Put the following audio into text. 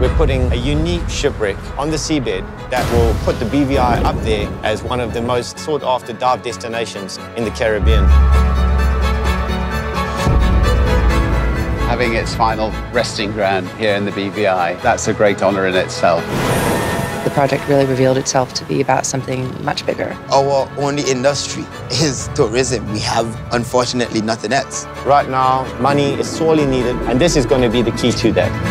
We're putting a unique shipwreck on the seabed that will put the BVI up there as one of the most sought-after dive destinations in the Caribbean. Having its final resting ground here in the BVI, that's a great honour in itself. The project really revealed itself to be about something much bigger. Our only industry is tourism. We have, unfortunately, nothing else. Right now, money is sorely needed, and this is going to be the key to that.